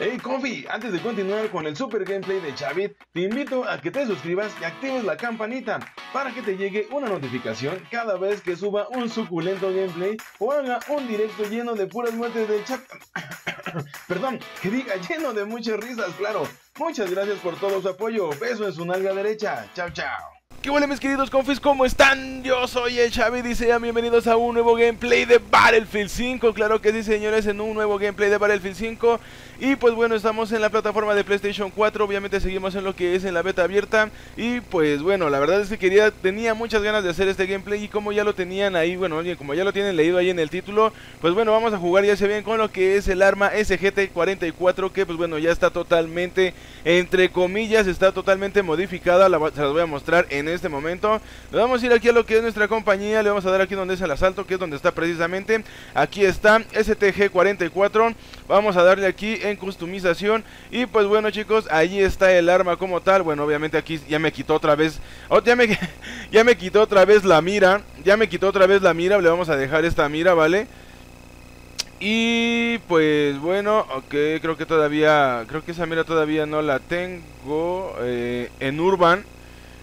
Hey Kofi, antes de continuar con el super gameplay de Chavit, te invito a que te suscribas y actives la campanita para que te llegue una notificación cada vez que suba un suculento gameplay o haga un directo lleno de puras muertes de chat. Perdón, que diga lleno de muchas risas, claro. Muchas gracias por todo su apoyo. Beso en su nalga derecha. Chao, chao. ¿Qué huele mis queridos confis? ¿Cómo están? Yo soy el Xavi y sean bienvenidos a un nuevo gameplay de Battlefield 5. Claro que sí señores, en un nuevo gameplay de Battlefield 5. Y pues bueno, estamos en la plataforma de PlayStation 4. Obviamente seguimos en lo que es en la beta abierta. Y pues bueno, la verdad es que tenía muchas ganas de hacer este gameplay. Y como ya lo tenían ahí, bueno, como ya lo tienen leído ahí en el título, pues bueno, vamos a jugar ya se ven con lo que es el arma STG 44. Que pues bueno, ya está totalmente, entre comillas, está totalmente modificada. Se las voy a mostrar en este momento. Nos vamos a ir aquí a lo que es nuestra compañía. Le vamos a dar aquí donde es el asalto, que es donde está precisamente. Aquí está STG 44. Vamos a darle aquí en customización. Y pues bueno chicos, ahí está el arma como tal. Bueno, obviamente aquí ya me quitó otra vez ya me quitó otra vez la mira. Ya me quitó otra vez la mira. Le vamos a dejar esta mira, ¿vale? Y pues bueno, ok, creo que todavía, creo que esa mira todavía no la tengo en Urban.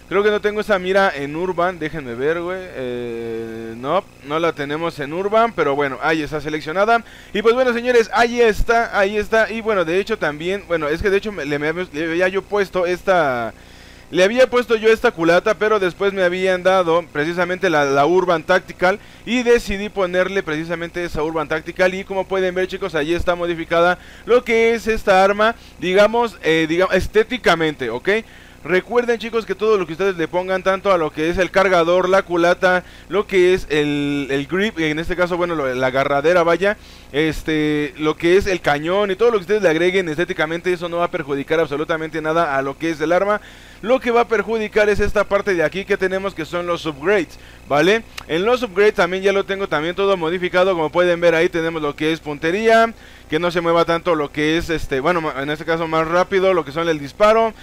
Creo que no tengo esa mira en Urban, déjenme ver, güey. No, no la tenemos en Urban, pero bueno, ahí está seleccionada. Y pues bueno, señores, ahí está, ahí está. Y bueno, de hecho también, bueno, es que de hecho le había puesto yo esta culata, pero después me habían dado precisamente la Urban Tactical y decidí ponerle precisamente esa Urban Tactical. Y como pueden ver chicos, allí está modificada lo que es esta arma, digamos, estéticamente, ¿ok? Recuerden chicos que todo lo que ustedes le pongan, tanto a lo que es el cargador, la culata, lo que es el grip, en este caso bueno la agarradera vaya, lo que es el cañón y todo lo que ustedes le agreguen estéticamente, eso no va a perjudicar absolutamente nada a lo que es el arma. Lo que va a perjudicar es esta parte de aquí que tenemos, que son los upgrades, ¿vale? En los upgrades también ya lo tengo también todo modificado, como pueden ver ahí tenemos lo que es puntería, que no se mueva tanto lo que es bueno, en este caso más rápido lo que son el disparo.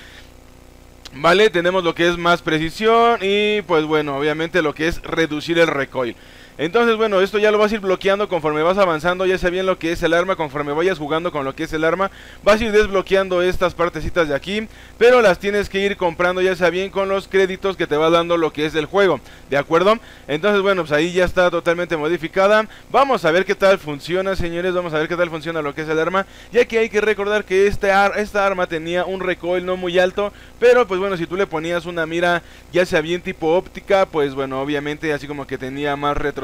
Vale, tenemos lo que es más precisión y pues bueno, obviamente lo que es reducir el recoil. Entonces bueno, esto ya lo vas a ir bloqueando conforme vas avanzando, ya sea bien lo que es el arma, conforme vayas jugando con lo que es el arma, vas a ir desbloqueando estas partecitas de aquí, pero las tienes que ir comprando ya sea bien con los créditos que te va dando lo que es el juego, ¿de acuerdo? Entonces bueno, pues ahí ya está totalmente modificada. Vamos a ver qué tal funciona señores, vamos a ver qué tal funciona lo que es el arma, ya que hay que recordar que esta arma tenía un recoil no muy alto, pero pues bueno, si tú le ponías una mira ya sea bien tipo óptica, pues bueno, obviamente así como que tenía más retroceso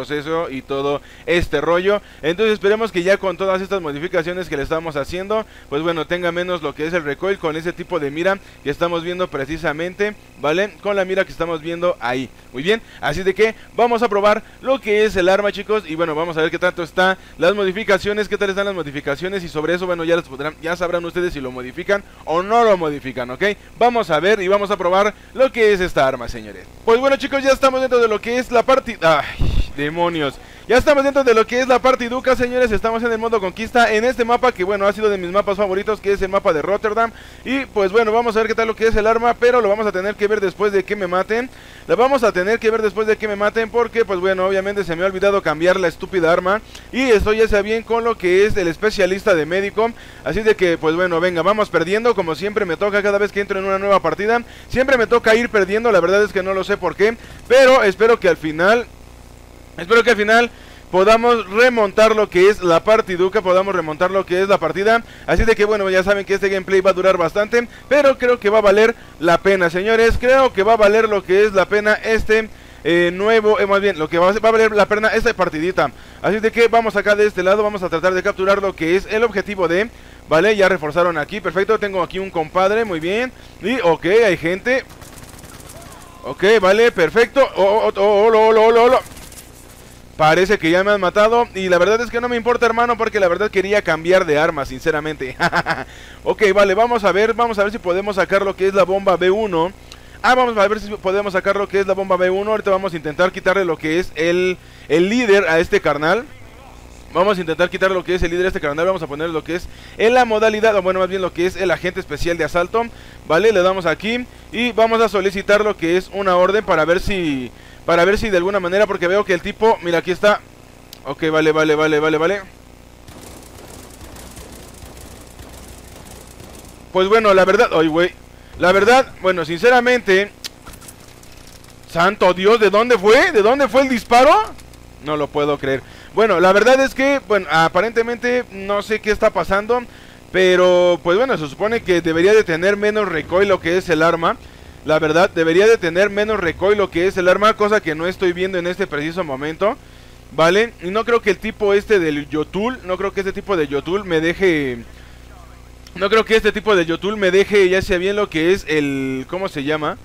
y todo este rollo. Entonces esperemos que ya con todas estas modificaciones que le estamos haciendo, pues bueno, tenga menos lo que es el recoil con ese tipo de mira que estamos viendo precisamente, ¿vale? Con la mira que estamos viendo ahí. Muy bien, así de que vamos a probar lo que es el arma chicos, y bueno, vamos a ver qué tanto está las modificaciones, qué tal están las modificaciones, y sobre eso, bueno, ya sabrán ustedes si lo modifican o no lo modifican, ¿ok? Vamos a ver y vamos a probar lo que es esta arma, señores. Pues bueno, chicos, ya estamos dentro de lo que es la partida. ¡Ay, demonios! Ya estamos dentro de lo que es la partiduca, señores. Estamos en el modo conquista, en este mapa que bueno, ha sido de mis mapas favoritos, que es el mapa de Rotterdam. Y pues bueno, vamos a ver qué tal lo que es el arma, pero lo vamos a tener que ver después de que me maten. La vamos a tener que ver después de que me maten, porque pues bueno, obviamente se me ha olvidado cambiar la estúpida arma. Y estoy ya sea bien con lo que es el especialista de médico. Así de que pues bueno, venga, vamos perdiendo. Como siempre me toca cada vez que entro en una nueva partida, siempre me toca ir perdiendo, la verdad es que no lo sé por qué. Pero espero que al final... podamos remontar lo que es la partiduca, podamos remontar lo que es la partida. Así de que bueno, ya saben que este gameplay va a durar bastante, pero creo que va a valer la pena, señores. Creo que va a valer lo que es la pena este más bien, lo que va a valer la pena esta partidita. Así de que vamos acá de este lado, vamos a tratar de capturar lo que es el objetivo de... Vale, ya reforzaron aquí, perfecto, tengo aquí un compadre, muy bien. Y ok, hay gente. Ok, vale, perfecto. Parece que ya me han matado y la verdad es que no me importa hermano, porque la verdad quería cambiar de arma, sinceramente. Ok, vale, vamos a ver si podemos sacar lo que es la bomba B1. Vamos a ver si podemos sacar lo que es la bomba B1. Ahorita vamos a intentar quitarle lo que es el líder a este carnal. Vamos a intentar quitar lo que es el líder a este carnal. Vamos a poner lo que es en la modalidad, o bueno, más bien lo que es el agente especial de asalto. Vale, le damos aquí y vamos a solicitar lo que es una orden para ver si... de alguna manera, porque veo que el tipo... Mira, aquí está. Ok, vale. Pues bueno, la verdad... Ay, güey. La verdad, bueno, sinceramente... ¡Santo Dios! ¿De dónde fue? ¿De dónde fue el disparo? No lo puedo creer. Bueno, la verdad es que... Bueno, aparentemente no sé qué está pasando... Pero, pues bueno, se supone que debería de tener menos recoil lo que es el arma. La verdad, debería de tener menos recoil lo que es el arma, cosa que no estoy viendo en este preciso momento, ¿vale? Y no creo que el tipo este del Yotul, no creo que este tipo de Yotul me deje... No creo que este tipo de Yotul me deje, ya sea bien lo que es el... ¿Cómo se llama?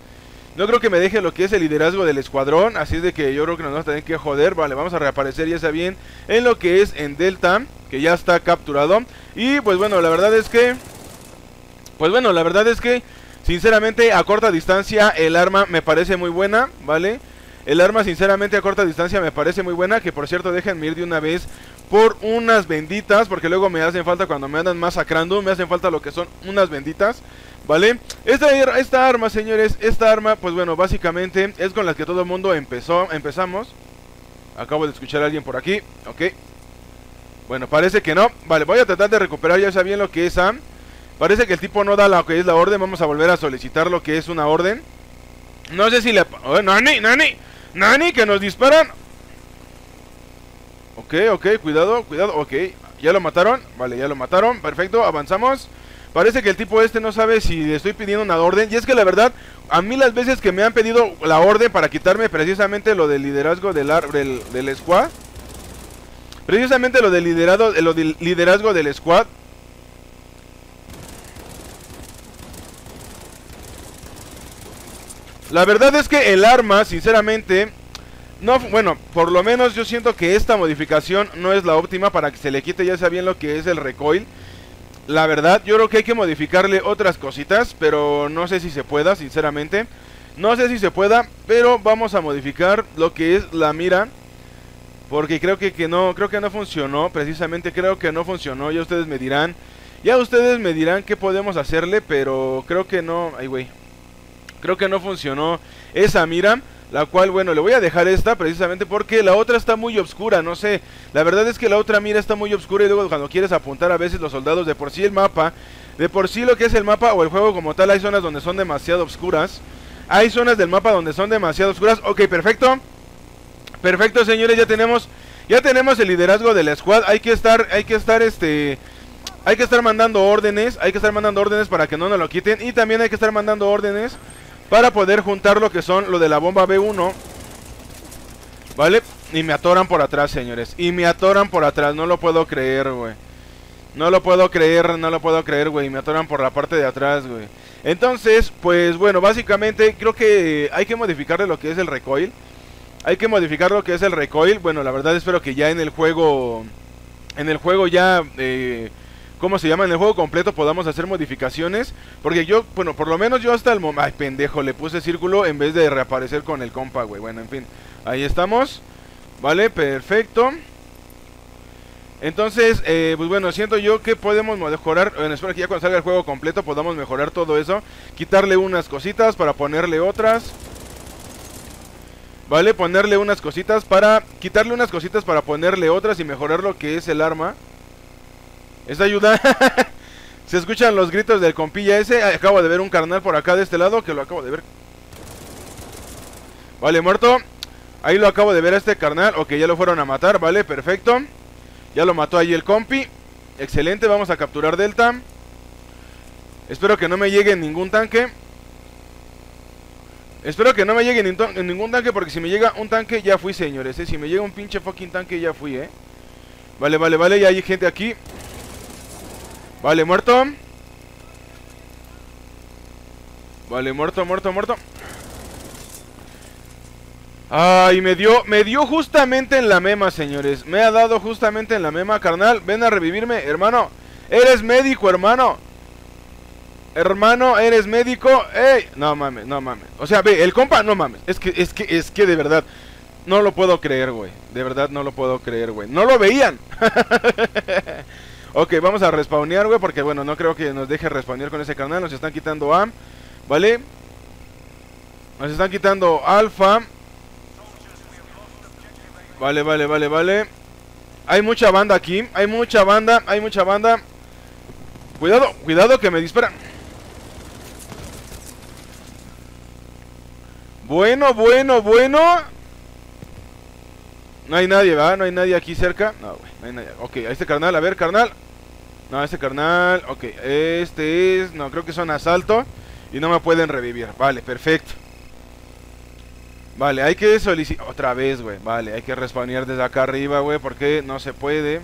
No creo que me deje lo que es el liderazgo del escuadrón, así es de que yo creo que nos vamos a tener que joder. Vale, vamos a reaparecer, ya sea bien, en lo que es en Delta, que ya está capturado. Y pues bueno, la verdad es que... Pues bueno, la verdad es que... Sinceramente, a corta distancia el arma me parece muy buena, ¿vale? El arma sinceramente a corta distancia me parece muy buena. Que por cierto, déjenme ir de una vez por unas benditas, porque luego me hacen falta cuando me andan masacrando. Me hacen falta lo que son unas benditas, ¿vale? Esta arma, señores, esta arma, pues bueno, básicamente es con la que todo el mundo empezamos. Acabo de escuchar a alguien por aquí, ok. Bueno, parece que no. Vale, voy a tratar de recuperar ya bien lo que es Sam. Parece que el tipo no da lo que es la orden. Vamos a volver a solicitar lo que es una orden. No sé si le... Oh, ¡Nani! ¡Nani! ¡Nani! ¡Que nos disparan! Ok, ok, cuidado, cuidado. Ok, ya lo mataron. Vale, ya lo mataron. Perfecto, avanzamos. Parece que el tipo este no sabe si le estoy pidiendo una orden. Y es que la verdad, a mí las veces que me han pedido la orden para quitarme precisamente lo del liderazgo del squad. Precisamente lo del liderazgo del squad. La verdad es que el arma, sinceramente, no, bueno, por lo menos yo siento que esta modificación no es la óptima para que se le quite ya sea bien lo que es el recoil. La verdad, yo creo que hay que modificarle otras cositas, pero no sé si se pueda, sinceramente. No sé si se pueda, pero vamos a modificar lo que es la mira. Porque creo que no funcionó, precisamente creo que no funcionó, ya ustedes me dirán qué podemos hacerle, pero creo que no, ay güey. Creo que no funcionó esa mira, la cual, bueno, le voy a dejar esta precisamente porque la otra está muy oscura, no sé. La verdad es que la otra mira está muy oscura y luego cuando quieres apuntar a veces los soldados, de por sí el mapa, de por sí lo que es el mapa o el juego como tal, hay zonas donde son demasiado oscuras. Hay zonas del mapa donde son demasiado oscuras. Ok, perfecto. Perfecto, señores, ya tenemos el liderazgo de la squad. Hay que estar mandando órdenes, para que no nos lo quiten y también hay que estar mandando órdenes para poder juntar lo que son lo de la bomba B1. Vale, y me atoran por atrás, señores. Y me atoran por atrás, no lo puedo creer, güey. No lo puedo creer, güey. Me atoran por la parte de atrás, güey. Entonces, pues bueno, básicamente creo que hay que modificarle lo que es el recoil. Bueno, la verdad espero que ya en el juego... ¿Cómo se llama? En el juego completo podamos hacer modificaciones. Porque yo, bueno, por lo menos yo hasta el momento... Ay, pendejo, le puse círculo en vez de reaparecer con el compa, güey. Bueno, en fin, ahí estamos. Vale, perfecto. Entonces, pues bueno, siento yo que podemos mejorar. Bueno, espero que ya cuando salga el juego completo podamos mejorar todo eso. Quitarle unas cositas para ponerle otras. Vale, ponerle unas cositas para... Quitarle unas cositas para ponerle otras y mejorar lo que es el arma. Esta ayuda. Se escuchan los gritos del compilla ese. Acabo de ver un carnal por acá de este lado, que lo acabo de ver. Vale, muerto. Ahí lo acabo de ver a este carnal. Ok, ya lo fueron a matar, vale, perfecto. Ya lo mató ahí el compi. Excelente, vamos a capturar Delta. Espero que no me llegue en ningún tanque. Porque si me llega un tanque ya fui, señores, Si me llega un pinche fucking tanque ya fui, Vale, vale, ya hay gente aquí. Vale, muerto. Vale, muerto. Ay, me dio justamente en la mema, señores. Me ha dado justamente en la mema, carnal. Ven a revivirme, hermano. Eres médico, hermano. Hermano, eres médico. Ey, no mames, O sea, ve, el compa, no mames. Es que de verdad no lo puedo creer, güey. No lo veían. Ok, vamos a respawnear, güey, porque bueno, no creo que nos deje respawnear con ese canal. Nos están quitando AM, ¿vale? Nos están quitando Alfa. Vale, vale. Hay mucha banda aquí, hay mucha banda. Cuidado, que me disparan. Bueno. No hay nadie, ¿va? No hay nadie aquí cerca. No, güey, no hay nadie. Ok, a este carnal, a ver, carnal. No, a este carnal. Ok, este es... No, creo que son asalto. Y no me pueden revivir. Vale, perfecto. Vale, hay que solicitar... Otra vez, güey. Vale, hay que respawnear desde acá arriba, güey. Porque no se puede.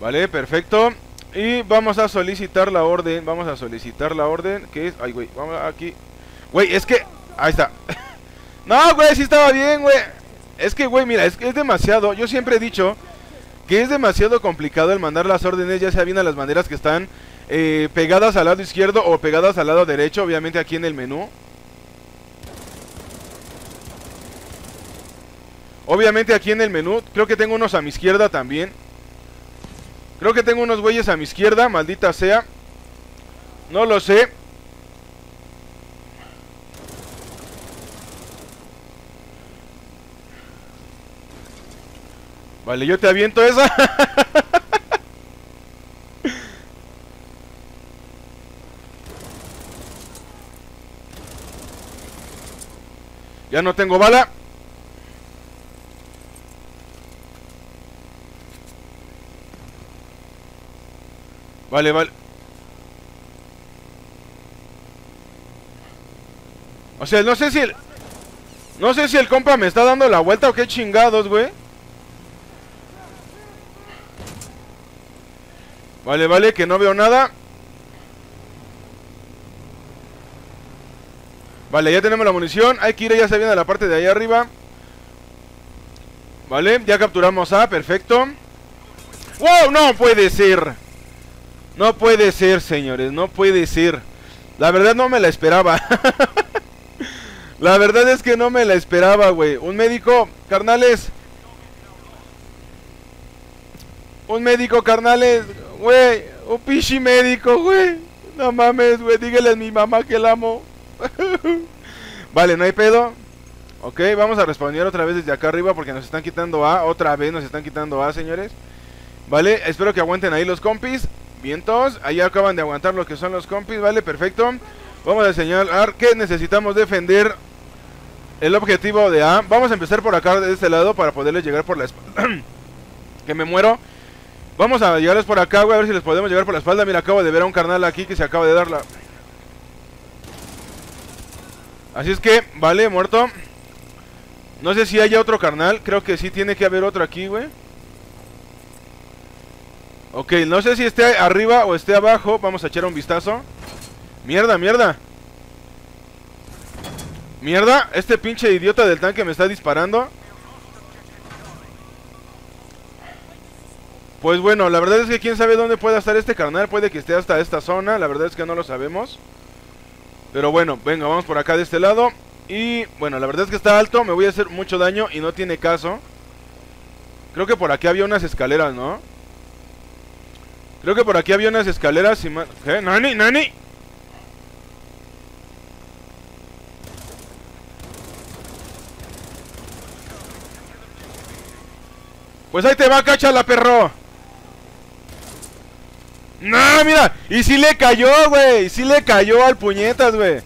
Vale, perfecto. Y vamos a solicitar la orden. Vamos a solicitar la orden. Que es... Ay, güey, vamos aquí. Güey, es que... Ahí está. No, güey, sí estaba bien, güey. Es que, güey, mira, es que es demasiado. Yo siempre he dicho que es demasiado complicado el mandar las órdenes, ya sea bien a las banderas que están pegadas al lado izquierdo o pegadas al lado derecho, obviamente aquí en el menú. Obviamente aquí en el menú. Creo que tengo unos a mi izquierda también. Creo que tengo unos güeyes a mi izquierda, maldita sea. No lo sé. Vale, yo te aviento esa. Ya no tengo bala. Vale. O sea, no sé si el... No sé si el compa me está dando la vuelta o qué chingados, güey. Vale, que no veo nada. Vale, ya tenemos la munición. Hay que ir, ya se viene a la parte de ahí arriba. Vale, ya capturamos a, perfecto. ¡Wow! No puede ser. No puede ser, señores. No puede ser. La verdad no me la esperaba. La verdad es que no me la esperaba, güey. Un médico, carnales. Un médico, carnales. Güey, un pichi médico, güey. No mames, güey, dígale a mi mamá que la amo. Vale, no hay pedo. Ok, vamos a respawnear otra vez desde acá arriba porque nos están quitando A. Otra vez nos están quitando A, señores. Vale, espero que aguanten ahí los compis. Vientos, ahí acaban de aguantar lo que son los compis, vale, perfecto. Vamos a señalar que necesitamos defender el objetivo de A. Vamos a empezar por acá, de este lado, para poderles llegar por la espalda. Que me muero. Vamos a llegarles por acá, güey, a ver si les podemos llegar por la espalda. Mira, acabo de ver a un carnal aquí que se acaba de dar la... Así es que, vale, muerto. No sé si haya otro carnal. Creo que sí tiene que haber otro aquí, güey. Ok, no sé si esté arriba o esté abajo. Vamos a echar un vistazo. Mierda, este pinche idiota del tanque me está disparando. Pues bueno, la verdad es que quién sabe dónde pueda estar este carnal. Puede que esté hasta esta zona. La verdad es que no lo sabemos. Pero bueno, venga, vamos por acá de este lado. Y bueno, la verdad es que está alto. Me voy a hacer mucho daño y no tiene caso. Creo que por aquí había unas escaleras, ¿no? Creo que por aquí había unas escaleras y más... ¿Qué? ¡Nani! Pues ahí te va, cáchala, perro. No, mira, y sí le cayó, güey. Sí le cayó al puñetas, güey.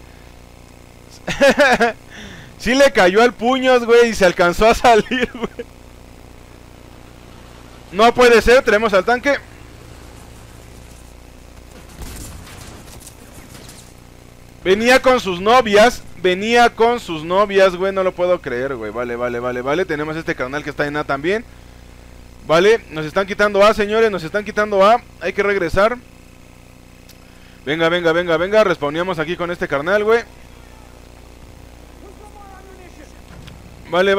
Sí le cayó al puños, güey. Y se alcanzó a salir, güey. No puede ser, tenemos al tanque. Venía con sus novias. Güey, no lo puedo creer, güey. Vale, tenemos este canal que está en A también. Vale, nos están quitando A, señores. Nos están quitando A, hay que regresar. Venga, respawneamos aquí con este carnal, güey. Vale.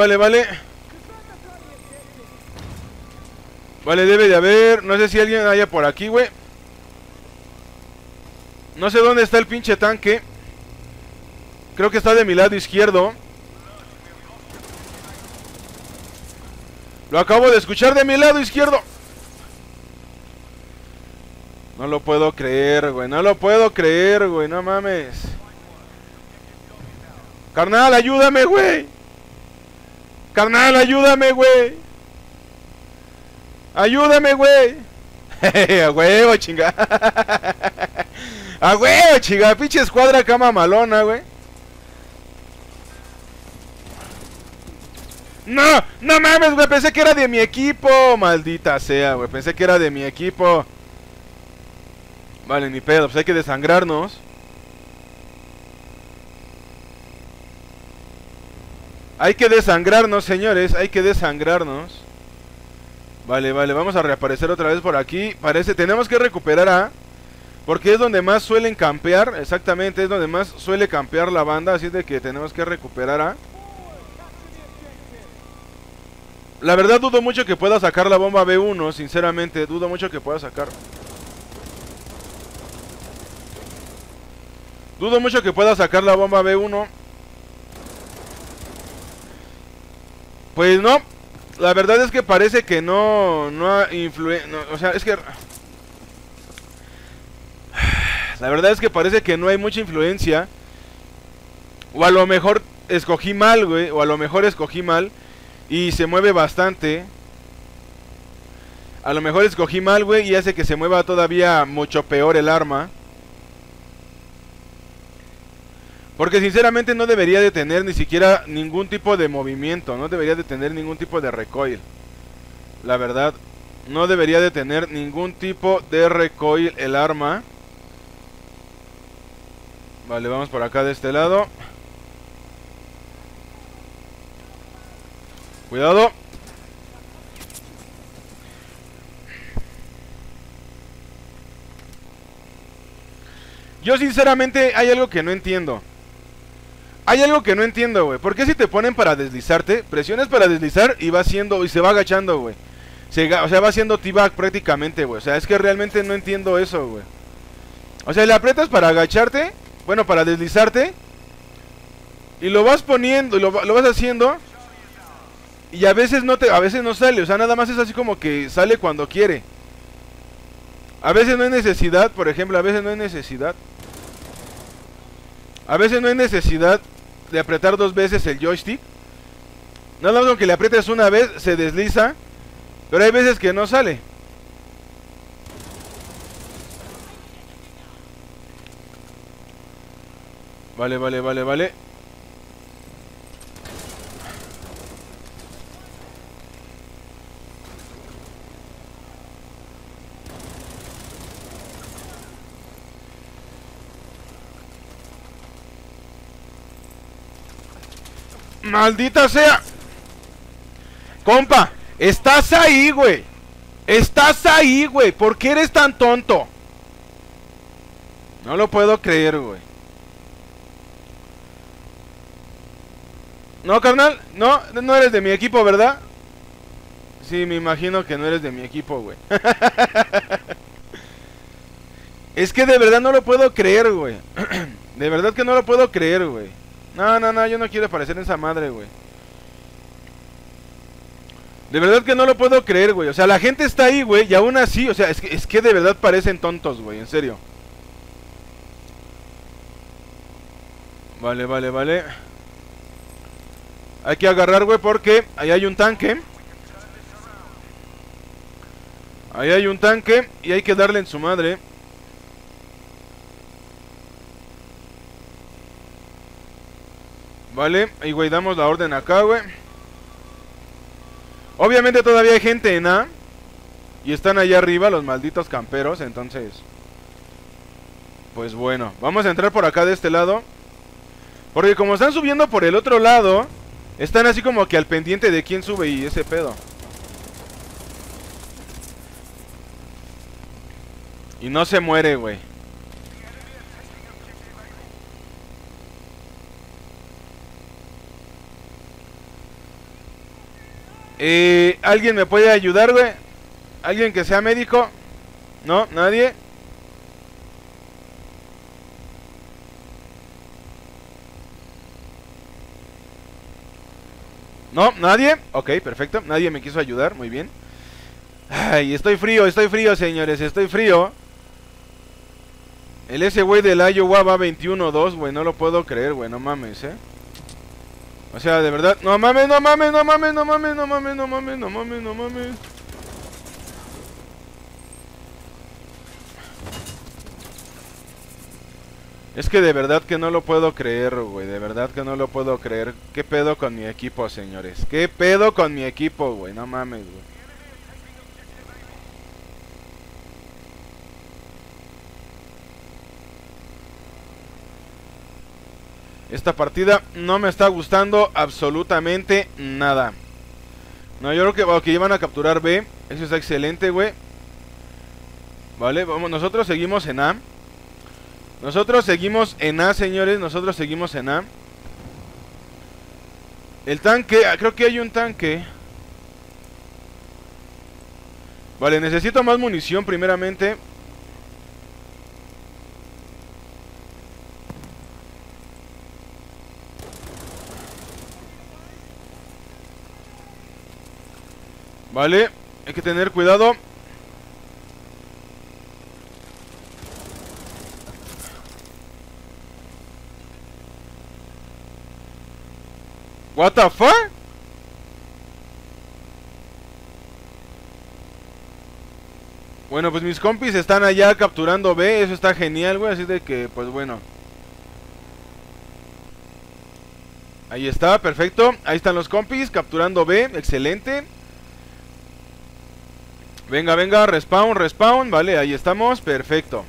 Vale, debe de haber. No sé si alguien haya por aquí, güey. No sé dónde está el pinche tanque. Creo que está de mi lado izquierdo. Lo acabo de escuchar de mi lado izquierdo. No lo puedo creer, güey. No mames. Carnal, ayúdame, güey. Ayúdame, güey. A huevo, chinga. Pinche escuadra cama malona, güey. ¡No! ¡No mames, güey! Pensé que era de mi equipo. Maldita sea, güey. Pensé que era de mi equipo. Vale, ni pedo. Pues hay que desangrarnos. Hay que desangrarnos, señores. Hay que desangrarnos. Vale, vale. Vamos a reaparecer otra vez por aquí. Parece... Tenemos que recuperar a... Porque es donde más suelen campear. Exactamente. Es donde más suele campear la banda. Así de que tenemos que recuperar a... La verdad dudo mucho que pueda sacar la bomba B1, sinceramente, dudo mucho que pueda sacar. Dudo mucho que pueda sacar la bomba B1. Pues no, la verdad es que parece que no influye, no, o sea, es que... La verdad es que parece que no hay mucha influencia. O a lo mejor escogí mal, güey, o a lo mejor escogí mal. Y se mueve bastante. A lo mejor escogí mal, güey, y hace que se mueva todavía mucho peor el arma. Porque sinceramente no debería de tener ni siquiera ningún tipo de movimiento. No debería de tener ningún tipo de recoil. La verdad, no debería de tener ningún tipo de recoil el arma. Vale, vamos por acá de este lado. Cuidado. Yo sinceramente hay algo que no entiendo. Hay algo que no entiendo, güey. ¿Por qué si te ponen para deslizarte? Presiones para deslizar y va haciendo... Y se va agachando, güey. O sea, va haciendo T-back prácticamente, güey. O sea, es que realmente no entiendo eso, güey. O sea, le aprietas para agacharte. Bueno, para deslizarte. Y lo vas poniendo. Y lo vas haciendo. Y a veces no sale, o sea, nada más es así como que sale cuando quiere. A veces no hay necesidad, por ejemplo, a veces no hay necesidad. A veces no hay necesidad de apretar dos veces el joystick. Nada más con que le aprietes una vez, se desliza. Pero hay veces que no sale. Vale, vale, vale, vale. Maldita sea. Compa, estás ahí, güey. Estás ahí, güey. ¿Por qué eres tan tonto? No lo puedo creer, güey. No, carnal. No eres de mi equipo, ¿verdad? Sí, me imagino que no eres de mi equipo, güey. Es que de verdad no lo puedo creer, güey. De verdad que no lo puedo creer, güey. No, yo no quiero aparecer en esa madre, güey. De verdad que no lo puedo creer, güey. O sea, la gente está ahí, güey, y aún así, o sea, es que de verdad parecen tontos, güey, en serio. Vale, vale, vale. Hay que agarrar, güey, porque ahí hay un tanque. Ahí hay un tanque y hay que darle en su madre. Vale, y güey, damos la orden acá, güey. Obviamente todavía hay gente en A. Y están allá arriba los malditos camperos, entonces... Pues bueno, vamos a entrar por acá de este lado. Porque como están subiendo por el otro lado, están así como que al pendiente de quién sube y ese pedo. Y no se muere, güey. ¿Alguien me puede ayudar, güey? ¿Alguien que sea médico? ¿No? ¿Nadie? ¿No? ¿Nadie? Ok, perfecto. Nadie me quiso ayudar, muy bien. Ay, estoy frío, señores, estoy frío. El ese güey del Iowa va 21-2, güey, no lo puedo creer, güey, no mames, O sea, de verdad, no mames, no mames, no mames, no mames, no mames, no mames, no mames, no mames. Es que de verdad que no lo puedo creer, güey. De verdad que no lo puedo creer. ¿Qué pedo con mi equipo, señores? ¿Qué pedo con mi equipo, güey? No mames, güey. Esta partida no me está gustando absolutamente nada. No, yo creo que okay, van a capturar B. Eso está excelente, güey. Vale, vamos. Nosotros seguimos en A. Nosotros seguimos en A, señores. Nosotros seguimos en A. El tanque, creo que hay un tanque. Vale, necesito más munición primeramente. Vale, hay que tener cuidado. What the fuck? Bueno, pues mis compis están allá capturando B. Eso está genial, güey. Así de que, pues bueno. Ahí está, perfecto. Ahí están los compis capturando B. Excelente. Venga, venga, respawn, respawn. Vale, ahí estamos, perfecto.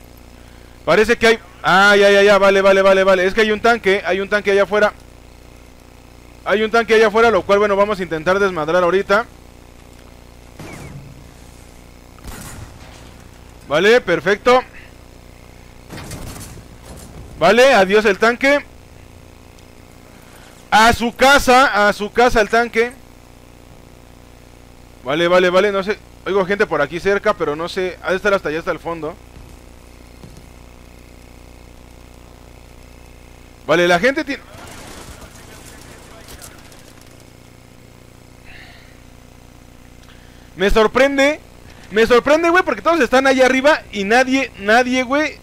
Parece que hay... Ah, ya, vale. Es que hay un tanque allá afuera. Hay un tanque allá afuera, lo cual, bueno, vamos a intentar desmadrar ahorita. Vale, perfecto. Vale, adiós el tanque. A su casa el tanque. Vale, no sé... Oigo gente por aquí cerca, pero no sé. Ha de estar hasta allá, hasta el fondo. Vale, la gente tiene... me sorprende, güey, porque todos están allá arriba y nadie, güey.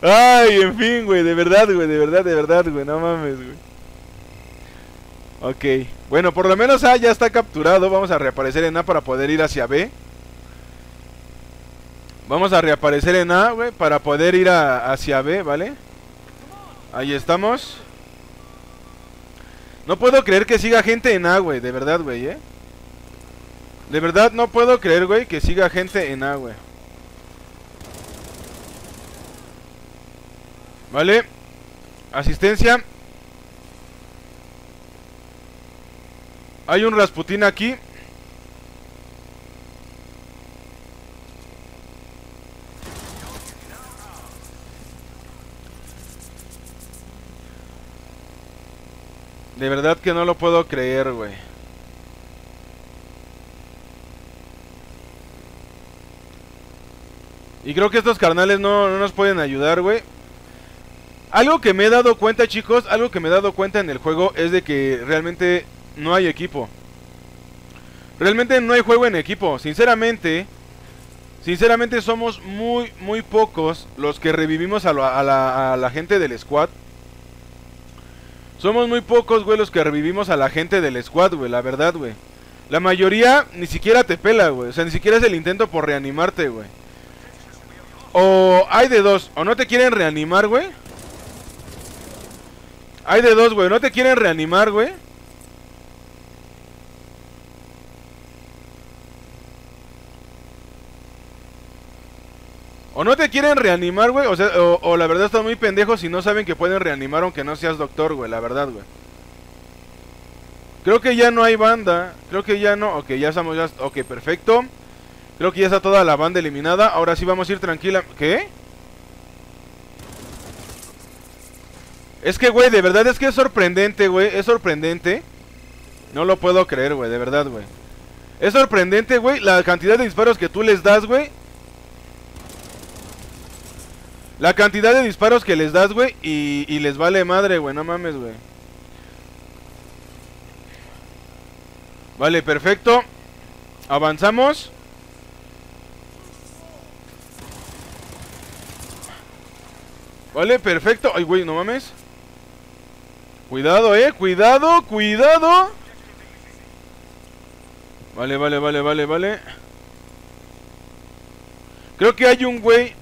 Ay, en fin, güey, de verdad, güey, no mames, güey. Ok, bueno, por lo menos A ya está capturado. Vamos a reaparecer en A para poder ir hacia B. Vamos a reaparecer en A, güey, para poder ir hacia B, ¿vale? Ahí estamos. No puedo creer que siga gente en A, güey, de verdad, güey, ¿eh? De verdad no puedo creer, güey, que siga gente en A, güey. Vale. Asistencia. Hay un Rasputín aquí. De verdad que no lo puedo creer, güey. Y creo que estos carnales no nos pueden ayudar, güey. Algo que me he dado cuenta, chicos, algo que me he dado cuenta en el juego es de que realmente... no hay equipo. Realmente no hay juego en equipo. Sinceramente somos muy pocos los que revivimos a la gente del squad. Somos muy pocos, güey, los que revivimos a la gente del squad, güey. La verdad, güey. La mayoría ni siquiera te pela, güey. O sea, ni siquiera es el intento por reanimarte, güey. O hay de dos. O no te quieren reanimar, güey. Hay de dos, güey. No te quieren reanimar, güey. O no te quieren reanimar, güey, o sea, o la verdad están muy pendejos y no saben que pueden reanimar aunque no seas doctor, güey, la verdad, güey. Creo que ya no hay banda, creo que ya no, ok, ya estamos, ya, ok, perfecto. Creo que ya está toda la banda eliminada, ahora sí vamos a ir tranquila, ¿qué? Es que, güey, de verdad es que es sorprendente, güey, es sorprendente. No lo puedo creer, güey, de verdad, güey. Es sorprendente, güey, la cantidad de disparos que tú les das, güey. La cantidad de disparos que les das, güey, y les vale madre, güey, no mames, güey. Vale, perfecto. Avanzamos. Vale, perfecto. Ay, güey, no mames. Cuidado, cuidado. Vale. Creo que hay un güey...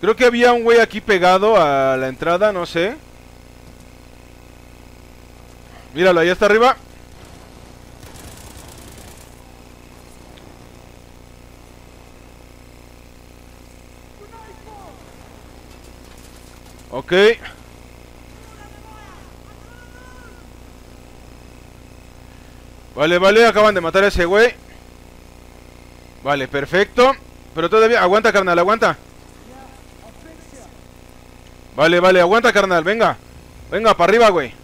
Creo que había un güey aquí pegado a la entrada, no sé. Míralo, ahí está arriba. Ok. Vale, vale, acaban de matar a ese güey. Vale, perfecto. Pero todavía... Aguanta, carnal, aguanta. Vale, vale, aguanta, carnal, venga. Venga, para arriba, güey.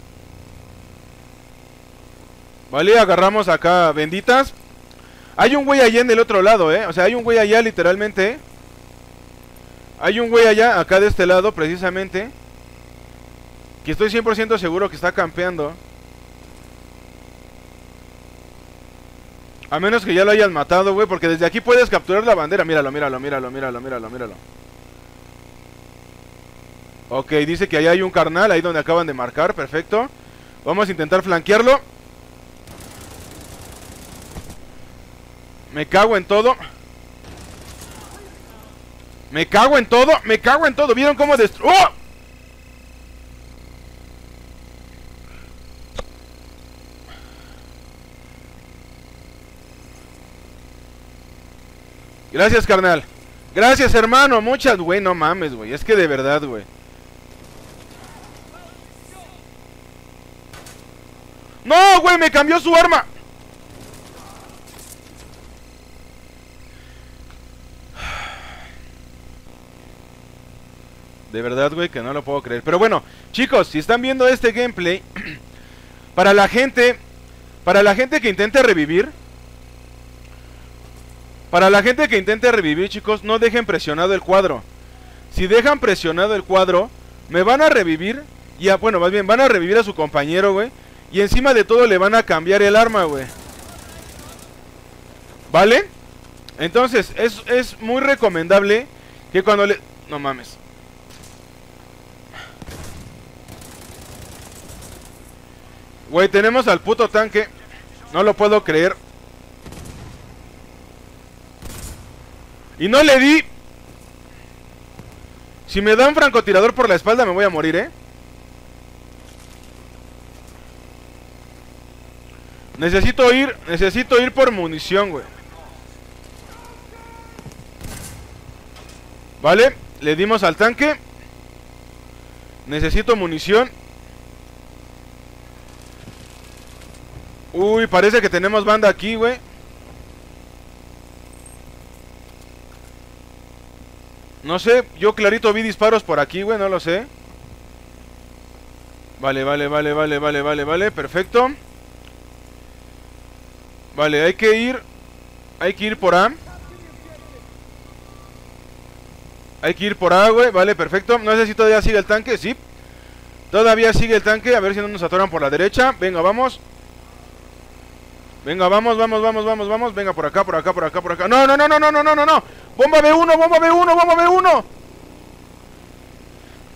Vale, agarramos acá, benditas. Hay un güey allá en el otro lado, O sea, hay un güey allá, literalmente. Hay un güey allá, acá de este lado, precisamente. Que estoy 100% seguro que está campeando. A menos que ya lo hayan matado, güey, porque desde aquí puedes capturar la bandera. Míralo, míralo, míralo, míralo, míralo, míralo. Ok, dice que allá hay un carnal, ahí donde acaban de marcar, perfecto. Vamos a intentar flanquearlo. Me cago en todo. Me cago en todo, me cago en todo. ¿Vieron cómo destruyó? ¡Oh! Gracias, carnal. Gracias, hermano. Muchas, güey, no mames, güey. Es que de verdad, güey. ¡No, güey! ¡Me cambió su arma! De verdad, güey, que no lo puedo creer. Pero bueno, chicos, si están viendo este gameplay, para la gente que intente revivir, chicos, no dejen presionado el cuadro. Si dejan presionado el cuadro, me van a revivir. Y a, bueno, más bien, van a revivir a su compañero, güey. Y encima de todo le van a cambiar el arma, güey. ¿Vale? Entonces, es muy recomendable que cuando le... No mames. Güey, tenemos al puto tanque. No lo puedo creer. Y no le di. Si me da un francotirador por la espalda me voy a morir, Necesito ir por munición, güey. Vale, le dimos al tanque. Necesito munición. Uy, parece que tenemos banda aquí, güey. No sé, yo clarito vi disparos por aquí, güey, no lo sé. Vale, vale, vale, vale, vale, vale, vale, perfecto. Vale, hay que ir por A. Hay que ir por A, güey, vale, perfecto. No sé si todavía sigue el tanque, sí. Todavía sigue el tanque, a ver si no nos atoran por la derecha. Venga, vamos. Venga, vamos, vamos, vamos, vamos, vamos. Venga, por acá, por acá, por acá, por acá. No, no, no, no, no, no, no, no. Bomba B1, bomba B1, bomba B1.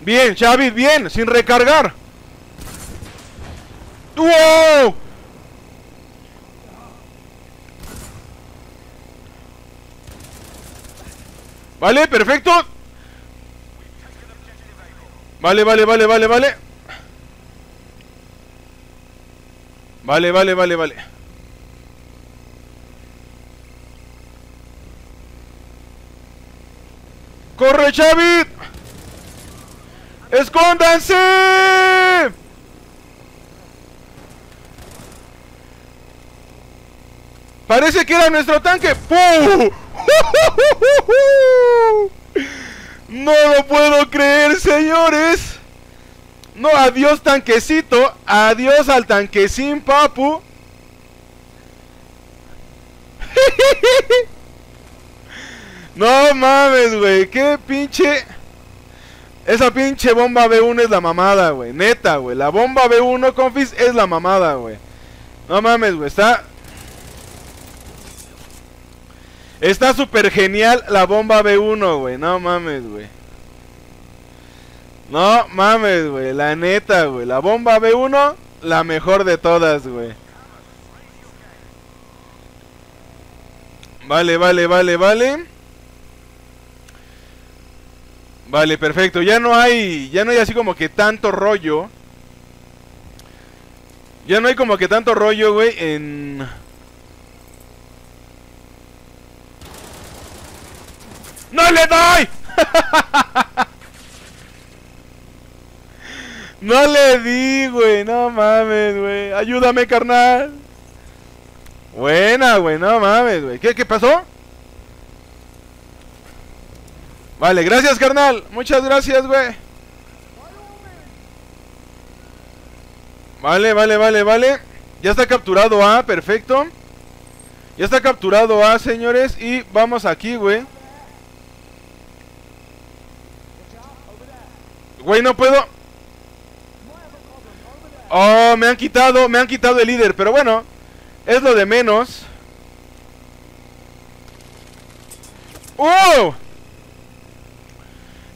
Bien, Xavi, bien, sin recargar. ¡Wow! Vale, perfecto. Vale, vale, vale, vale, vale. Vale, vale, vale, vale. ¡Corre, Chavit! ¡Escóndanse! Parece que era nuestro tanque. ¡Pum! No lo puedo creer, señores. No, adiós tanquecito. Adiós al tanquecín, papu. No mames, güey, qué pinche... Esa pinche bomba B1 es la mamada, güey, neta, güey. La bomba B1, confis, es la mamada, güey. No mames, güey, está súper genial la bomba B1, güey, no mames, güey. No mames, güey, la neta, güey. La bomba B1, la mejor de todas, güey. Vale, vale, vale, vale. Vale, perfecto. Ya no hay así como que tanto rollo. Ya no hay como que tanto rollo, güey, en... ¡No le doy! No le di, güey. No mames, güey. Ayúdame, carnal. Buena, güey. No mames, güey. ¿Qué pasó? Vale, gracias, carnal. Muchas gracias, güey. Vale. Ya está capturado A, perfecto. Ya está capturado A, señores. Y vamos aquí, güey. Güey, no puedo. Oh, me han quitado el líder. Pero bueno, es lo de menos. ¡Oh!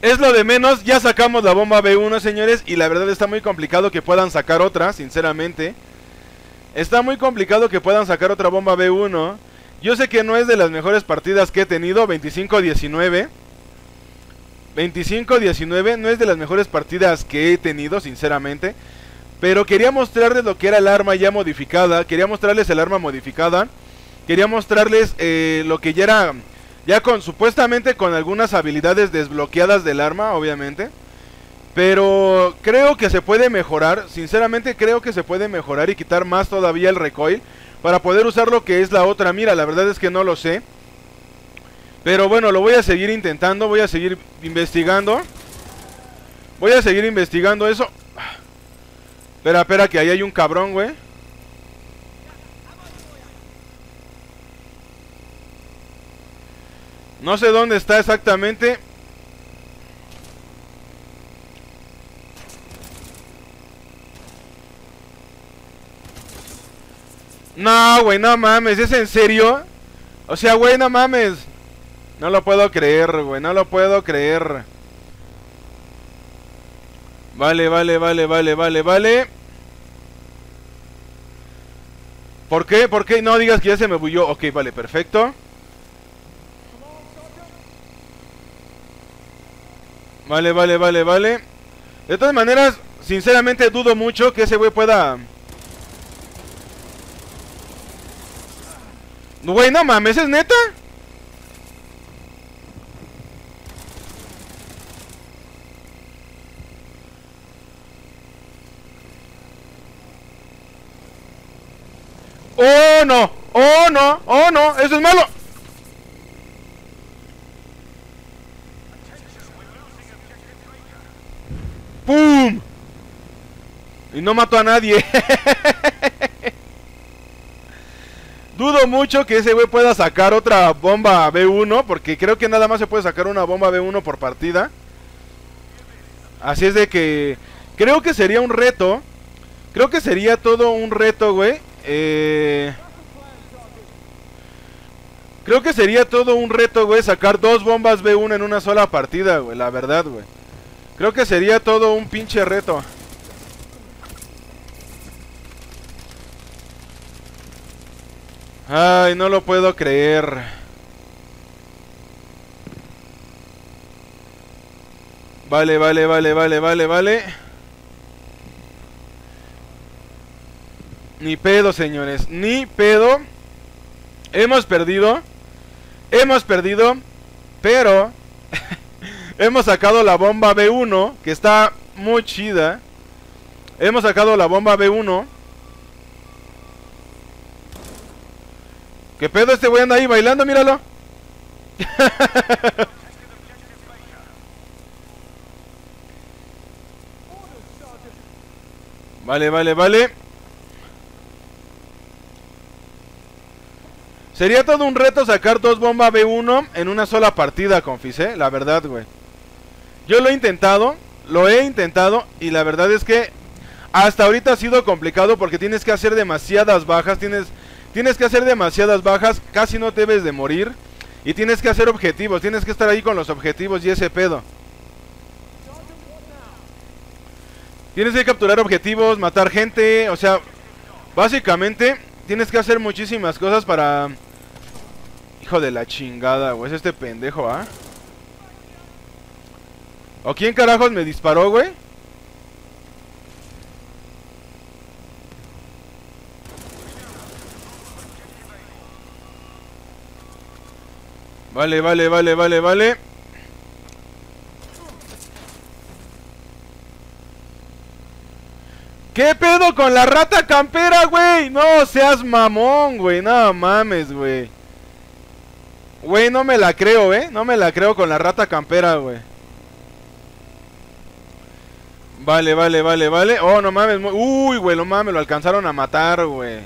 Es lo de menos. Ya sacamos la bomba B1, señores. Y la verdad está muy complicado que puedan sacar otra, sinceramente. Está muy complicado que puedan sacar otra bomba B1. Yo sé que no es de las mejores partidas que he tenido. 25-19. 25-19 no es de las mejores partidas que he tenido, sinceramente. Pero quería mostrarles lo que era el arma ya modificada. Quería mostrarles el arma modificada. Quería mostrarles lo que ya era. Ya con, supuestamente con algunas habilidades desbloqueadas del arma, obviamente. Pero creo que se puede mejorar. Sinceramente creo que se puede mejorar y quitar más todavía el recoil. Para poder usar lo que es la otra mira. La verdad es que no lo sé. Pero bueno, lo voy a seguir intentando. Voy a seguir investigando. Voy a seguir investigando eso. Espera, que ahí hay un cabrón, güey. No sé dónde está exactamente. No, güey, no mames, ¿es en serio? O sea, güey, no mames. No lo puedo creer, güey, no lo puedo creer. Vale. ¿Por qué? ¿Por qué? No digas que ya se me bulló. Ok, vale, perfecto. Vale. De todas maneras, sinceramente dudo mucho que ese güey pueda... Güey, no mames, ¿es neta? Oh no, eso es malo. ¡Pum! Y no mató a nadie. Dudo mucho que ese güey pueda sacar otra bomba B1, porque creo que nada más se puede sacar una bomba B1 por partida. Así es de que creo que sería un reto. Creo que sería todo un reto, güey. Creo que sería todo un reto, güey, sacar dos bombas B1 en una sola partida, güey, la verdad, güey. Creo que sería todo un pinche reto. Ay, no lo puedo creer. Vale. Ni pedo, señores, ni pedo. Hemos perdido, pero hemos sacado la bomba B1, que está muy chida. Hemos sacado la bomba B1. ¿Qué pedo? Este güey anda ahí bailando, míralo. Vale. Sería todo un reto sacar dos bombas B1 en una sola partida, confis, la verdad, güey. Yo lo he intentado y la verdad es que hasta ahorita ha sido complicado porque tienes que hacer demasiadas bajas, tienes que hacer demasiadas bajas, casi no te debes de morir y tienes que hacer objetivos, tienes que estar ahí con los objetivos y ese pedo. Tienes que capturar objetivos, matar gente, o sea, básicamente... Tienes que hacer muchísimas cosas para... Hijo de la chingada, güey. Es este pendejo, ¿ah? ¿O quién carajos me disparó, güey? Vale, vale, vale, vale, vale. ¿Qué pedo con la rata campera, güey? No seas mamón, güey. No mames, güey. Güey, no me la creo, no me la creo con la rata campera, güey. Vale, vale, vale, vale. Oh, no mames. Uy, güey, no mames. Lo alcanzaron a matar, güey.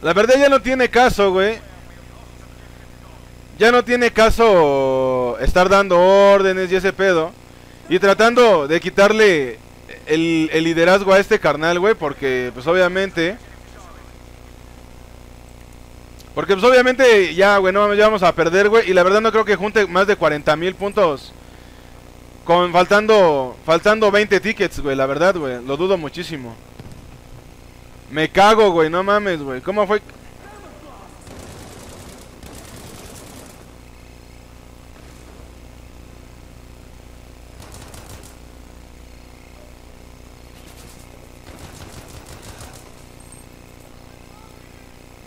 La verdad ya no tiene caso, güey. Ya no tiene caso estar dando órdenes y ese pedo. Y tratando de quitarle el liderazgo a este carnal, güey. Porque, pues, obviamente... Porque, pues, obviamente, ya, güey, no, ya vamos a perder, güey. Y la verdad no creo que junte más de 40,000 puntos con faltando 20 tickets, güey. La verdad, güey, lo dudo muchísimo. Me cago, güey, no mames, güey. ¿Cómo fue...?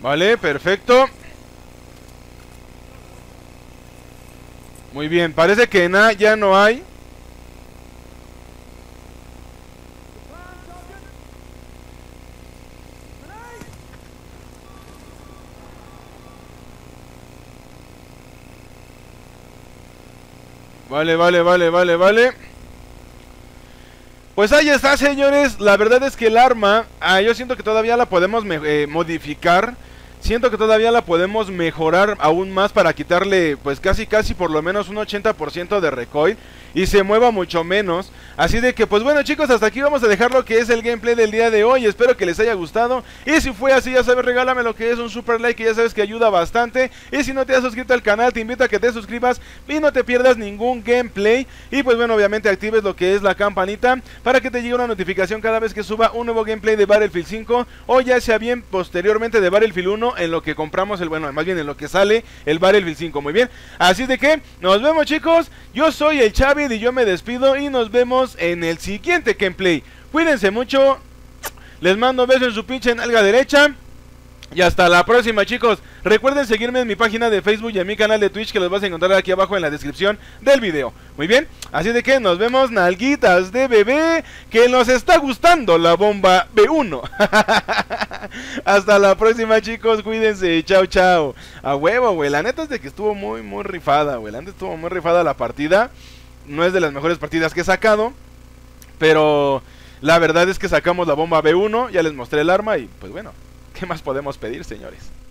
Vale, perfecto. Muy bien, parece que nada, ya no hay. Vale, vale, vale, vale, vale. Pues ahí está, señores. La verdad es que el arma, yo siento que todavía la podemos modificar. Siento que todavía la podemos mejorar aún más para quitarle pues casi por lo menos un 80% de recoil y se mueva mucho menos. Así de que pues bueno, chicos, hasta aquí vamos a dejar lo que es el gameplay del día de hoy. Espero que les haya gustado y si fue así, ya sabes, regálame lo que es un super like, que ya sabes que ayuda bastante. Y si no te has suscrito al canal, te invito a que te suscribas y no te pierdas ningún gameplay. Y pues bueno, obviamente actives lo que es la campanita para que te llegue una notificación cada vez que suba un nuevo gameplay de Battlefield 5 o ya sea bien posteriormente de Battlefield 1 en lo que compramos el, bueno, más bien en lo que sale el Battlefield 5, muy bien, así de que nos vemos, chicos, yo soy el Chavit y yo me despido y nos vemos en el siguiente gameplay, cuídense mucho, les mando besos en su pinche nalga derecha y hasta la próxima, chicos, recuerden seguirme en mi página de Facebook y en mi canal de Twitch que los vas a encontrar aquí abajo en la descripción del video, muy bien, así de que nos vemos, nalguitas de bebé, que nos está gustando la bomba B1. Hasta la próxima, chicos, cuídense, chao, chao. A huevo, güey, la neta es de que estuvo muy rifada, güey, antes estuvo muy rifada la partida, no es de las mejores partidas que he sacado, pero la verdad es que sacamos la bomba B1, ya les mostré el arma y pues bueno, ¿qué más podemos pedir, señores?